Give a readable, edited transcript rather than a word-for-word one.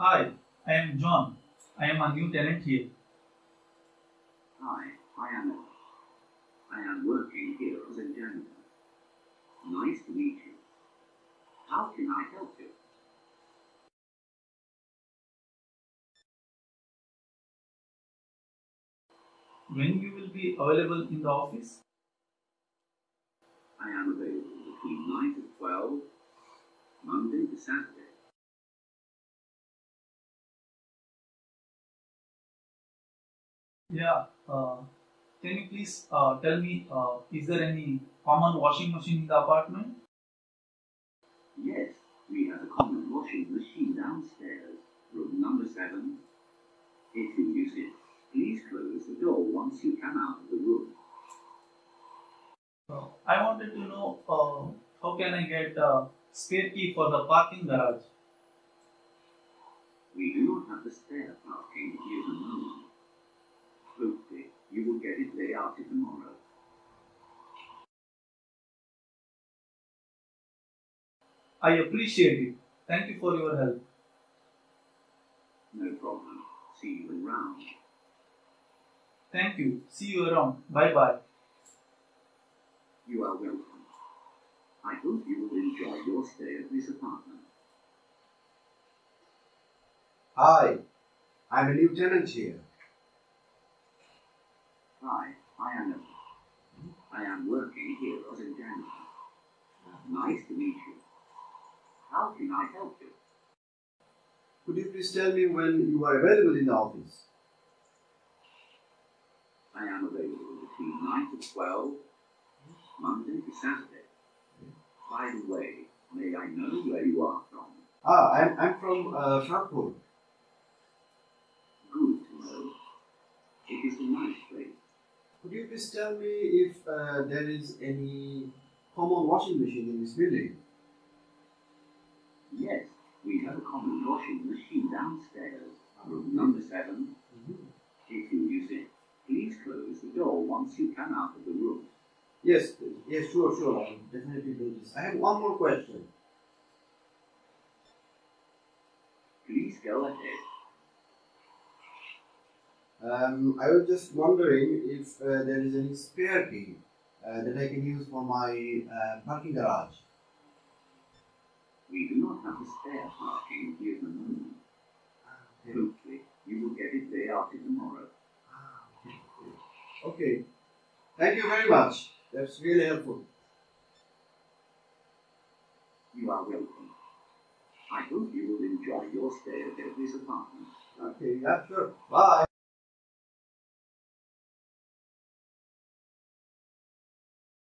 Hi, I am John. I am a new talent here. Hi, I am Ash. I am working here as a janitor. Nice to meet you. How can I help you? When you will be available in the office? I am available between 9 to 12, Monday to Saturday. Yeah, can you please tell me, is there any common washing machine in the apartment? Yes, we have a common washing machine downstairs, room number 7. If you use it, please close the door once you come out of the room. I wanted to know how can I get a spare key for the parking garage? We do not have the spare parking here at the moment. Hopefully, you will get it day after tomorrow. I appreciate it. Thank you for your help. No problem. See you around. Thank you. See you around. Bye-bye. You are welcome. I hope you will enjoy your stay at this apartment. Hi, I'm a new tenant here. Hi, I am Ash. I am working here as a janitor. Nice to meet you. How can I help you? Could you please tell me when you are available in the office? I am available between 9 to 12, Monday to Saturday. By the way, may I know where you are from? I'm from Frankfurt. Good to know. It is a nice place. Could you please tell me if there is any common washing machine in this building? Yes, we have a common washing machine downstairs, room number 7. If you use it, please close the door once you come out of the room. Yes, sure, I will definitely do this. I have one more question. Please go ahead. I was just wondering if there is any spare key that I can use for my parking garage. We do not have a spare parking here at the moment. Okay. Hopefully, you will get it day after tomorrow. Okay. Thank you very much. That's really helpful. You are welcome. I hope you will enjoy your stay at this apartment. Okay, yeah, sure. Bye.